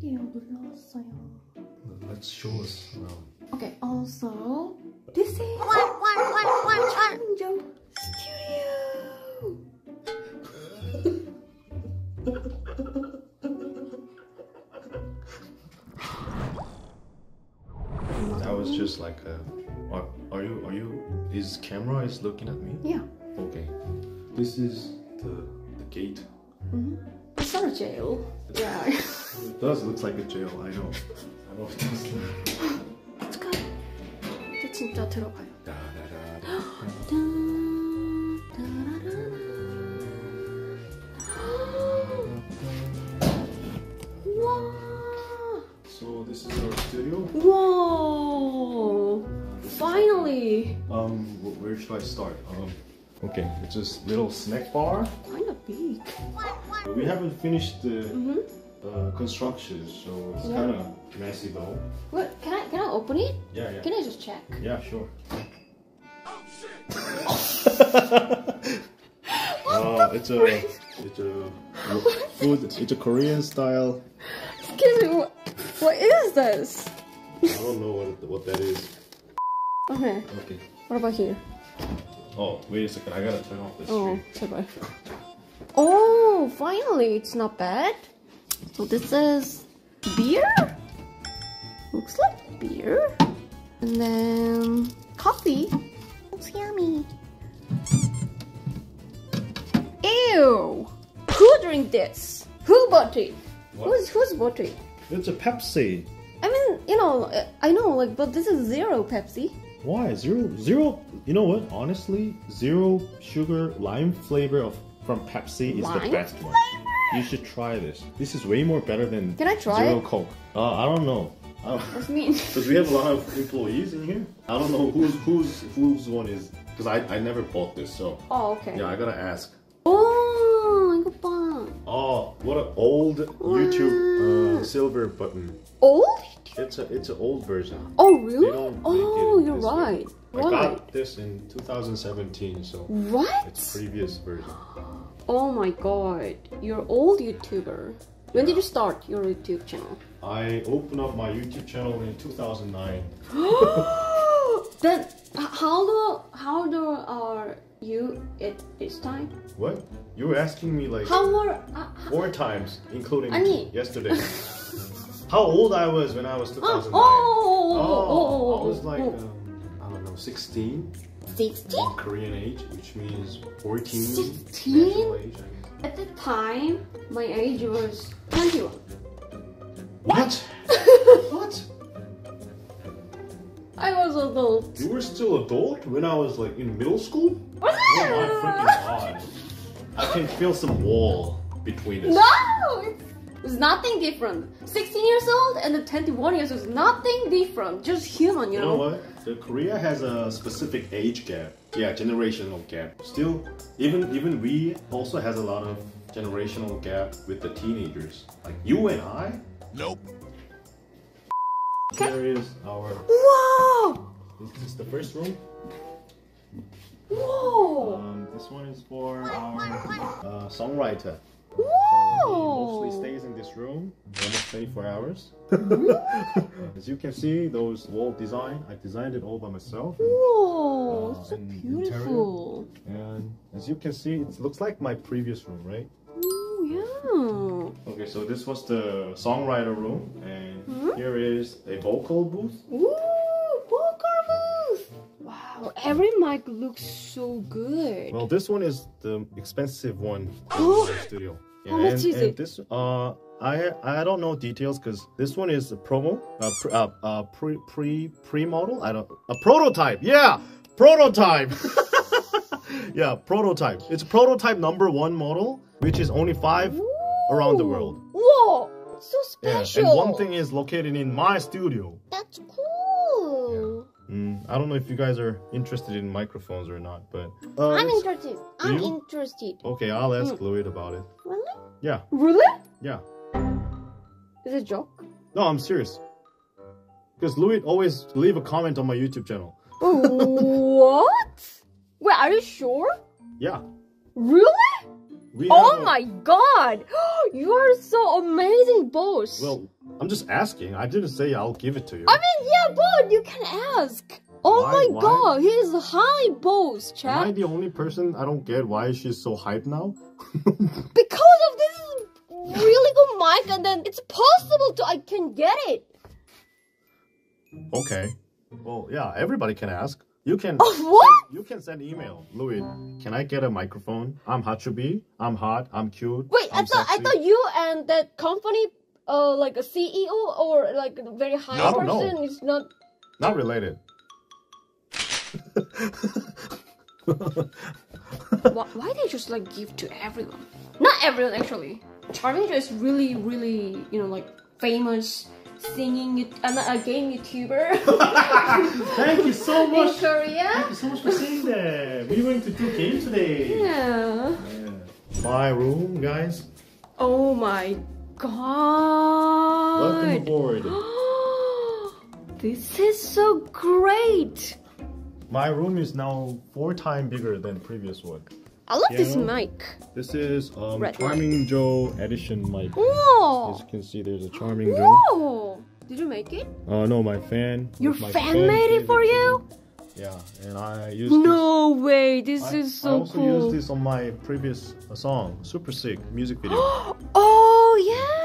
video 불렀어요. Let's show us around. Okay, also this is Charming Jo Studio. It's just like a, his camera is looking at me? Yeah. Okay. This is the gate. Mm-hmm. It's not a jail. Yeah. It does look like a jail, I know. I know it does look. Let's go. 이제 진짜 들어가요. So this is our studio. Whoa! Finally. Where should I start? Okay, it's this little snack bar. Kind of big. We haven't finished the construction, so it's kind of messy though. What? Can I open it? Yeah, yeah. Can I just check? Yeah, sure. Oh shit! It's a Korean style. Excuse me. What is this? I don't know what that is. Okay. Okay. What about here? Oh, wait a second. I gotta turn off this. Oh, sorry. Oh, finally, it's not bad. So this is beer. Looks like beer. And then coffee. Looks yummy. Ew! Who drink this? Who bought it? What? Who's bought it? It's a Pepsi. I mean, you know, I know, like, but this is zero Pepsi. Why? Zero, you know what? Honestly, zero sugar lime flavor from Pepsi is the best one. You should try this. This is way more better than zero Coke. I don't know. What's mean? Because we have a lot of employees in here. I don't know whose one is. Because I never bought this, so. Oh, okay. Yeah, I gotta ask. Oh, what an old YouTube silver button. Old? It's an old version. Oh, really? Oh, you're right. I got this in 2017, so what? It's previous version. Oh my god, you're an old YouTuber. When did you start your YouTube channel? I opened up my YouTube channel in 2009. Then how old are you at this time? What? You were asking me like four times, including yesterday. How old I was when I was 2009? I was like, I don't know, 16. 16? Korean age, which means 14. 16? At the time, my age was 21. What? What? I was adult. You were still adult when I was like in middle school? What? Oh my freaking god. I can feel some wall between us. No! It's nothing different. 16 years old and the 21 years old is nothing different. Just human, you know? You know what? The Korea has a specific age gap. Yeah, generational gap. Still, even we also has a lot of generational gap with the teenagers. Like you and I? Nope. There is our... Wow! This is the first room. Whoa! This one is for our songwriter. Whoa! He mostly stays in this room almost 24 hours. As you can see, those wall design, I designed it all by myself. Whoa! It's so beautiful. Interior. And as you can see, it looks like my previous room, right? Oh, yeah. Okay, so this was the songwriter room, and here is a vocal booth. Ooh, vocal booth! Wow, every mic looks so good. Well, this one is the expensive one in the studio. Yeah, How much is it? This, I don't know details because this one is a promo, pre-model. I don't a prototype. Yeah, prototype. Yeah, prototype. It's prototype #1 model, which is only 5 around the world. Whoa, so special. Yeah. And one thing is located in my studio. That's cool. Yeah. I don't know if you guys are interested in microphones or not, but I'm interested. Okay, I'll ask Louis about it. Really? Yeah. Really? Yeah. Is it a joke? No, I'm serious. Because Louis always leave a comment on my YouTube channel. What? Wait, are you sure? Yeah. Really? Oh my god! You are so amazing, Bose! Well, I'm just asking. I didn't say I'll give it to you. I mean, yeah, but you can ask. Oh my god, he's high Bose, chat. Am I the only person? I don't get why she's so hyped now. Because of this really good mic, and then it's possible to I can get it. Okay. Well, yeah, everybody can ask. You can. What? You can send email, Louis. Can I get a microphone? I'm hot to be. I'm hot. I'm cute. Wait, I thought you and that company, like a CEO or like a very high person, is not related. Why they just like give to everyone? Not everyone actually. Charming Jo is really, really, you know, like famous singing a game YouTuber. Thank you so much. In Korea. Thank you so much for saying that. We're going to do a game today. Yeah. My room, guys. Oh my god. Welcome aboard. This is so great. My room is now 4 times bigger than previous one. I love this mic. This is Charming Jo edition mic. Whoa. As you can see, there's a Charming Jo. Whoa! Did you make it? No, my fan. Your fan made it for you? Yeah, and I used this. I also used this on my previous song, Super Sick music video. Oh yeah!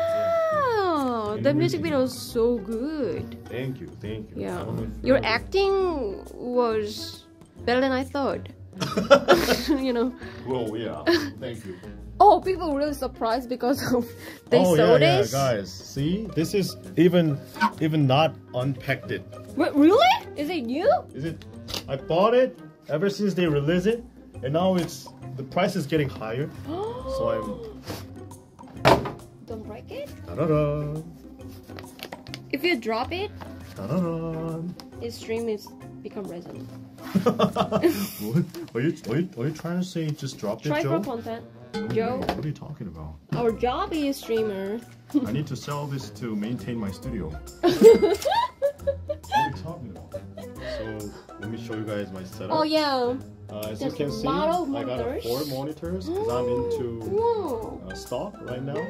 That music video was so good. Thank you, thank you. Yeah, your acting was better than I thought. You know. Well, yeah. Thank you. Oh, people were really surprised because they saw this. Oh yeah, guys. See, this is even not unpacked it. Wait, really? Is it new? Is it? I bought it ever since they released it, and now the price is getting higher. So I'm. Don't break it. Da-da-da. If you drop it, da-da-da. His stream is become resin. Are you trying to say just drop it, Joe? Try for content, Joe. What are you talking about? Our job is streamer. I need to sell this to maintain my studio. What are you talking about? So let me show you guys my setup. Oh yeah. As you can see, I got 4 monitors because I'm into stock right now.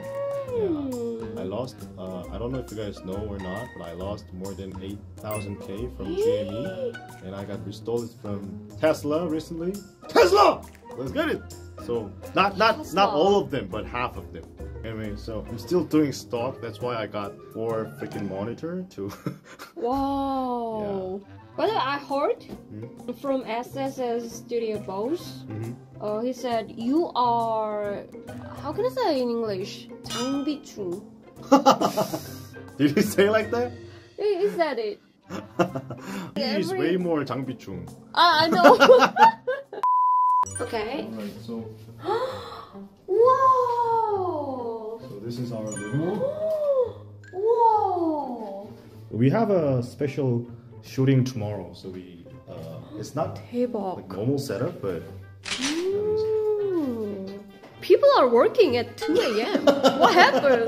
Yeah. I lost. I don't know if you guys know or not, but I lost more than 8,000K from TME, and I got restored from Tesla recently. Tesla, let's get it. So not all of them, but half of them. Anyway, so I'm still doing stock. That's why I got 4 freaking monitors too. Wow. Yeah. By the way, I heard from SSS Studio Bose. He said you are. How can I say in English? 장비충. Did he say like that? He said it. He's way more 장비충. I know. Okay. All right, so. Whoa. So this is our living room. Whoa. We have a special shooting tomorrow, so we it's not like normal setup, but people are working at 2 AM. What happened?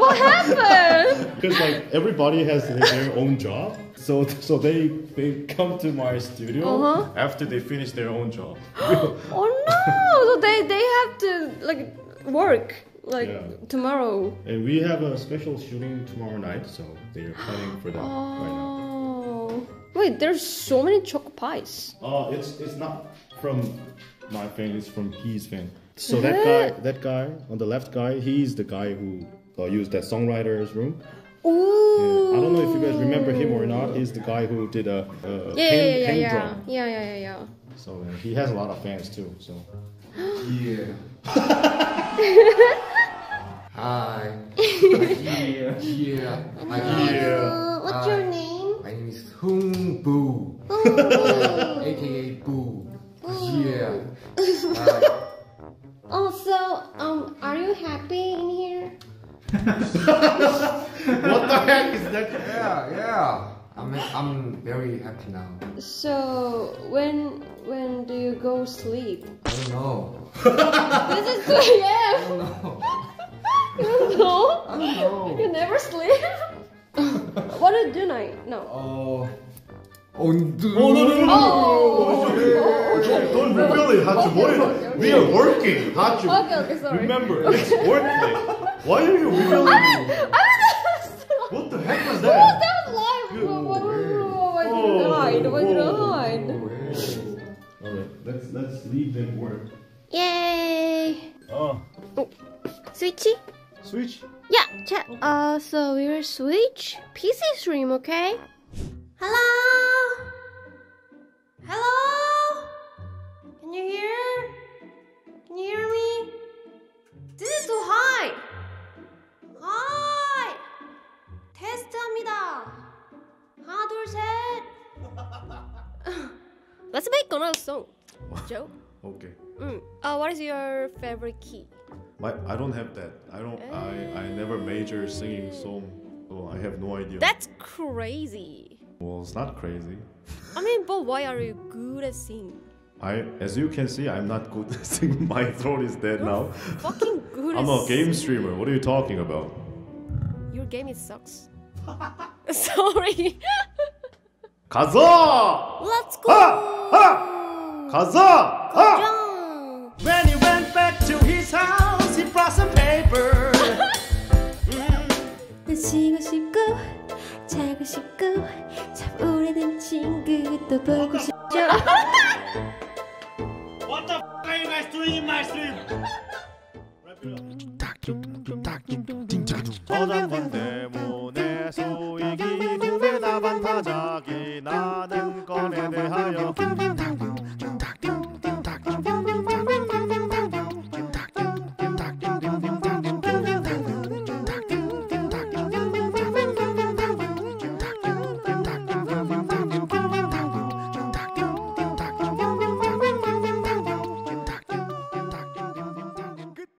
What happened? Because like everybody has their own job, so they come to my studio after they finish their own job. Oh no! So they have to like work. Like tomorrow, and we have a special shooting tomorrow night, so they're planning for that right now. Wait, there's so many chocolate pies. It's not from my fan; it's from his fan. So that guy on the left guy, he's the guy who used that songwriter's room. Ooh. Yeah. I don't know if you guys remember him or not. He's the guy who did a pen draw. So he has a lot of fans too. So yeah. Hi. What's your name? My name is Hung Boo. AKA Boo. Yeah. Also, are you happy in here? What the heck is that? Yeah, yeah. I'm very happy now. So when do you go sleep? I don't know. This is 2 AM. I don't know. No? I don't know. You never sleep? What do you do night? No. No, don't reveal it, Hatsumori. We are working, Hatsumori. Okay, sorry. Remember, it's work day. Why are you revealing? What the heck was that? Oh, that was live! Why did it run? Alright, let's leave them work. Yay! Oh. Switchy? Switch? Yeah, chat. Okay. So we will switch PC stream, okay? Hello? Hello? Can you hear? Can you hear me? This is too high! Hi! 테스트합니다! 하나, 둘, 셋! Let's make another song, Joe. Okay. What is your favorite key? I don't have that. I never major singing song. Oh, I have no idea. That's crazy. Well, it's not crazy. I mean, but why are you good at singing? As you can see, I'm not good at singing. My throat is dead now. Fucking good. I'm a game streamer. What are you talking about? Your game sucks. Sorry. 가자. Let's go. 가자. When he went back to his house. Some paper. 쉬고 싶고 자고 싶고 참 오래된 친구 또 보고 싶죠. What the f*** are you guys doing in my stream? Hold on,